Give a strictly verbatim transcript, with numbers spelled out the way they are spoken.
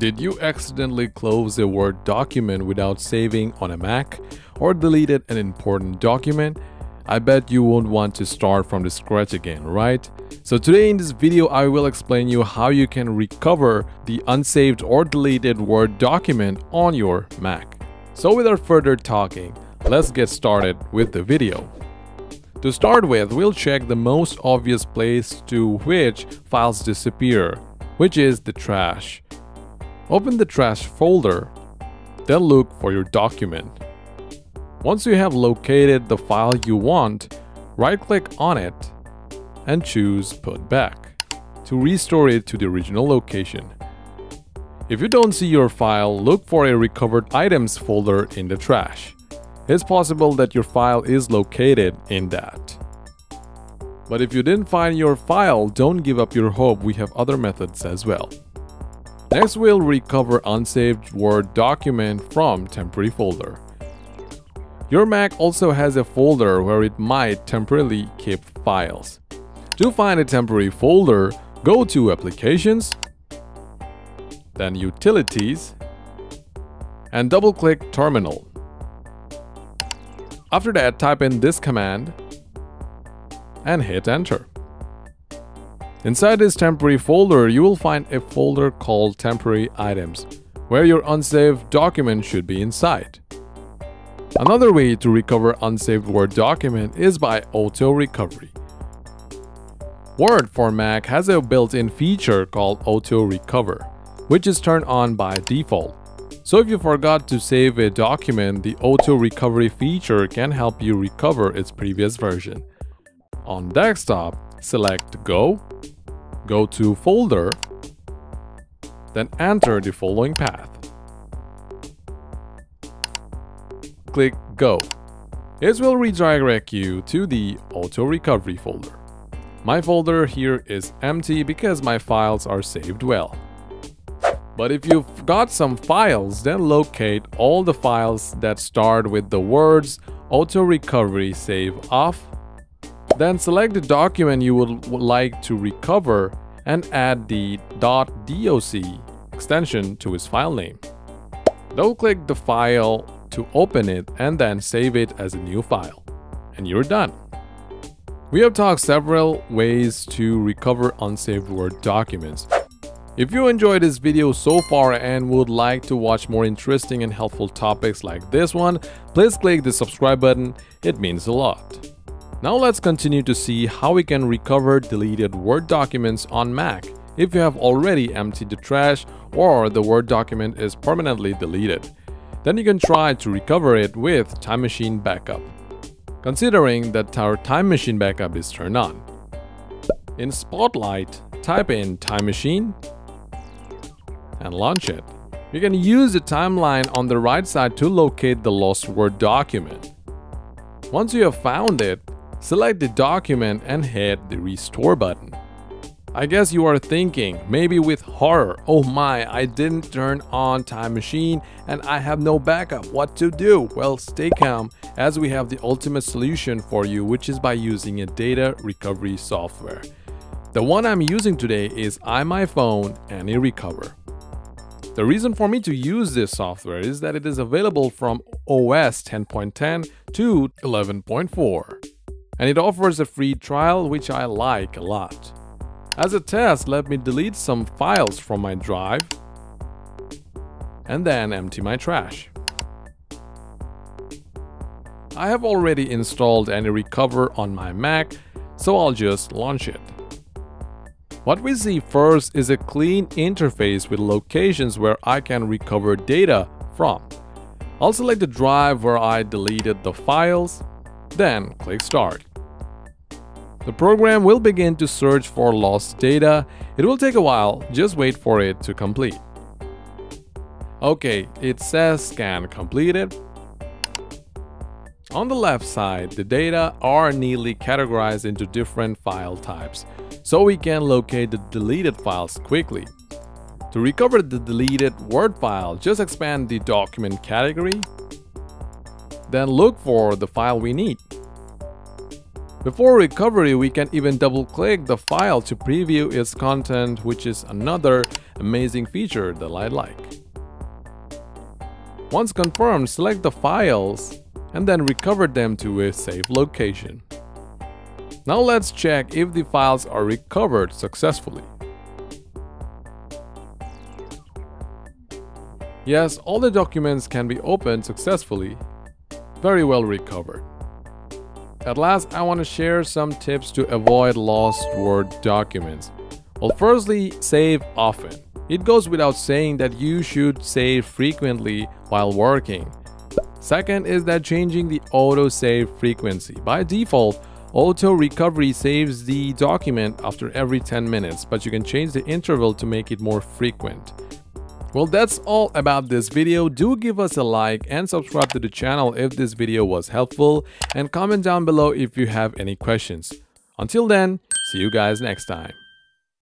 Did you accidentally close a Word document without saving on a Mac or deleted an important document? I bet you won't want to start from the scratch again, right? So today in this video, I will explain you how you can recover the unsaved or deleted Word document on your Mac. So without further talking, let's get started with the video. To start with, we'll check the most obvious place to which files disappear, which is the trash. Open the trash folder, then look for your document. Once you have located the file you want, right-click on it and choose Put Back to restore it to the original location. If you don't see your file, look for a recovered items folder in the trash. It's possible that your file is located in that. But if you didn't find your file, don't give up your hope, we have other methods as well. Next, we'll recover unsaved Word document from temporary folder. Your Mac also has a folder where it might temporarily keep files. To find a temporary folder, go to Applications, then Utilities, and double-click Terminal. After that, type in this command and hit Enter. Inside this temporary folder, you will find a folder called Temporary Items, where your unsaved document should be inside. Another way to recover unsaved Word document is by AutoRecovery. Word for Mac has a built-in feature called AutoRecover, which is turned on by default. So if you forgot to save a document, the AutoRecovery feature can help you recover its previous version. On desktop, select Go, go to Folder, then enter the following path. Click Go. It will redirect you to the AutoRecovery folder. My folder here is empty because my files are saved well. But if you've got some files, then locate all the files that start with the words AutoRecovery save off. Then select the document you would like to recover and add the .doc extension to its file name. Double-click the file to open it and then save it as a new file. And you're done. We have talked several ways to recover unsaved Word documents. If you enjoyed this video so far and would like to watch more interesting and helpful topics like this one, please click the subscribe button, it means a lot. Now let's continue to see how we can recover deleted Word documents on Mac if you have already emptied the trash or the Word document is permanently deleted. Then you can try to recover it with Time Machine Backup, considering that our Time Machine Backup is turned on. In Spotlight, type in Time Machine and launch it. You can use the timeline on the right side to locate the lost Word document. Once you have found it, select the document and hit the Restore button. I guess you are thinking, maybe with horror, oh my, I didn't turn on Time Machine and I have no backup, what to do? Well, stay calm, as we have the ultimate solution for you, which is by using a data recovery software. The one I'm using today is iMyFone AnyRecover. The reason for me to use this software is that it is available from O S ten point ten to eleven point four. And it offers a free trial, which I like a lot. As a test, let me delete some files from my drive and then empty my trash. I have already installed AnyRecover on my Mac, so I'll just launch it. What we see first is a clean interface with locations where I can recover data from. I'll select the drive where I deleted the files, then click Start. The program will begin to search for lost data. It will take a while, just wait for it to complete. Okay, it says scan completed. On the left side, the data are neatly categorized into different file types, so we can locate the deleted files quickly. To recover the deleted Word file, just expand the document category, then look for the file we need. Before recovery, we can even double-click the file to preview its content, which is another amazing feature that I like. Once confirmed, select the files and then recover them to a safe location. Now let's check if the files are recovered successfully. Yes, all the documents can be opened successfully. Very well recovered. At last, I want to share some tips to avoid lost Word documents. Well, firstly, save often. It goes without saying that you should save frequently while working. Second is that changing the auto-save frequency. By default, AutoRecovery saves the document after every ten minutes, but you can change the interval to make it more frequent. Well, that's all about this video. Do give us a like and subscribe to the channel if this video was helpful, and comment down below if you have any questions. Until then, see you guys next time.